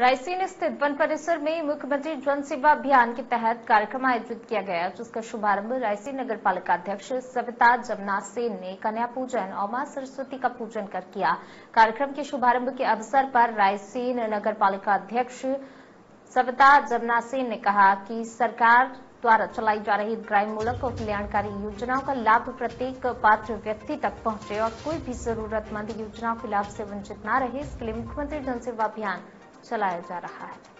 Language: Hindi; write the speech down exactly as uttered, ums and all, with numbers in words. रायसेन स्थित वन परिसर में मुख्यमंत्री जन सेवा अभियान के तहत कार्यक्रम आयोजित किया गया, जिसका शुभारंभ रायसेन नगर पालिका अध्यक्ष सविता जमनासेन ने कन्या पूजन और मां सरस्वती का पूजन कर किया। कार्यक्रम के शुभारंभ के अवसर पर रायसेन नगर पालिका अध्यक्ष सविता जमनासेन ने कहा कि सरकार द्वारा चलाई जा रही ग्रामोन्मुख और कल्याणकारी योजनाओं का लाभ प्रत्येक पात्र व्यक्ति तक पहुंचे और कोई भी जरूरतमंद योजनाओं के लाभ से वंचित न रहे, इसके लिए मुख्यमंत्री जन सेवा अभियान चलाया जा रहा है।